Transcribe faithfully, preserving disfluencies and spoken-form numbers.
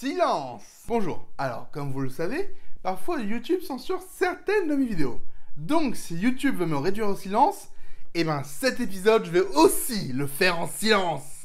Silence. Bonjour. Alors, comme vous le savez, parfois YouTube censure certaines de mes vidéos. Donc, si YouTube veut me réduire au silence, eh ben cet épisode, je vais aussi le faire en silence.